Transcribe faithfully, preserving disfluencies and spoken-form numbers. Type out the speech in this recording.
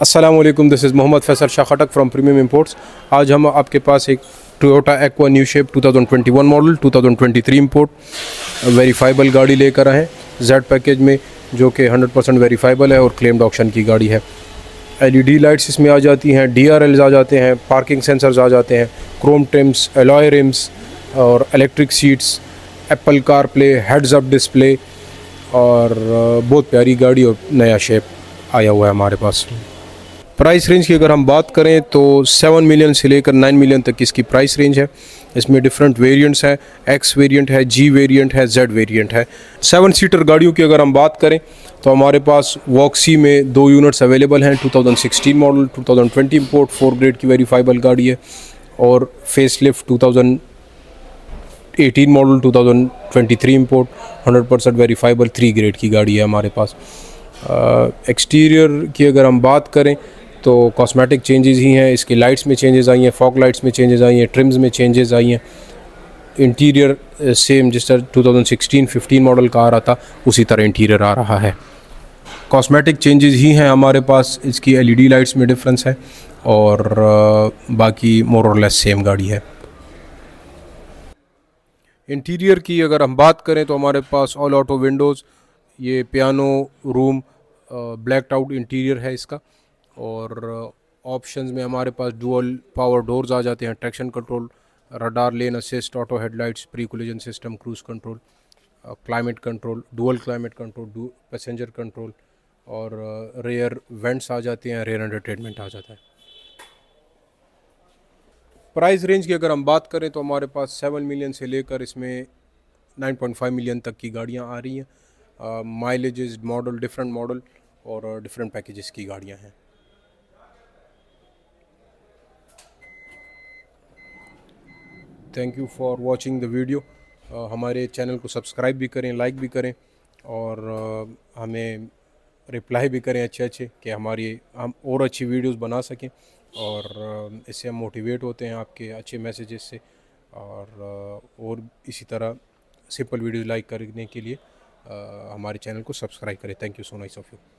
अस्सलामुअलैकुम, this is Mohammad Faisal Shah Khattak from premium imports. आज हम आपके पास एक Toyota Aqua new shape two thousand twenty one model two thousand twenty three import verifiable गाड़ी लेकर आए हैं जेड पैकेज में, जो कि हंड्रेड परसेंट वेरीफाइबल है और क्लेम्ड ऑक्शन की गाड़ी है। एलईडी लाइट्स इसमें आ जाती हैं, डीआरएल्स आ जाते हैं, पार्किंग सेंसर्स आ जाते हैं, क्रोम ट्रिम्स, एलॉय रिम्स और electric seats, Apple CarPlay, heads up display और बहुत प्यारी गाड़ी और नया शेप आया हुआ है हमारे पास। प्राइस रेंज की अगर हम बात करें तो सेवन मिलियन से लेकर नाइन मिलियन तक इसकी प्राइस रेंज है। इसमें डिफरेंट वेरिएंट्स हैं, एक्स वेरिएंट है, जी वेरिएंट है, जेड वेरिएंट है। सेवन सीटर गाड़ियों की अगर हम बात करें तो हमारे पास वॉक्सी में दो यूनिट्स अवेलेबल हैं, two thousand sixteen model two thousand twenty import four grade की वेरीफाइबल गाड़ी है, और facelift two thousand eighteen model two thousand twenty three import hundred percent verifiable three grade की गाड़ी है हमारे पास। एक्सटीरियर की अगर हम बात करें तो कॉस्मेटिक चेंजेस ही हैं, इसके लाइट्स में चेंजेस आई हैं, फॉग लाइट्स में चेंजेस आई हैं, ट्रिम्स में चेंजेस आई हैं। इंटीरियर सेम जिस तरह two thousand sixteen fifteen model का आ रहा था उसी तरह इंटीरियर आ रहा है। कॉस्मेटिक चेंजेस ही हैं हमारे पास, इसकी एलईडी लाइट्स में डिफरेंस है और बाकी मोर और लेस सेम गाड़ी है। इंटीरियर की अगर हम बात करें तो हमारे पास ऑल ऑटो विंडोज़, ये piano room blacked out interior है इसका, और ऑप्शंस में हमारे पास डुअल पावर डोर्स आ जाते हैं, traction control, radar, lane assist, auto headlights, pre collision system, cruise control, climate control, dual climate control, passenger control, और रेयर वेंट्स आ जाते हैं, रेयर एंटरटेनमेंट आ जाता है। प्राइस रेंज की अगर हम बात करें तो हमारे पास सेवन मिलियन से लेकर इसमें नाइन पॉइंट फाइव मिलियन तक की गाड़ियाँ आ रही हैं। माइलेजेस मॉडल डिफरेंट मॉडल और डिफरेंट पैकेजेस की गाड़ियाँ हैं। Thank you for watching the video. हमारे चैनल को सब्सक्राइब भी करें, लाइक भी करें और uh, हमें रिप्लाई भी करें अच्छे अच्छे कि हमारी हम और अच्छी वीडियोस बना सकें, और uh, इससे हम मोटिवेट होते हैं आपके अच्छे मैसेजेस से, और uh, और इसी तरह सिंपल वीडियो लाइक करने के लिए uh, हमारे चैनल को सब्सक्राइब करें। Thank you so much of you.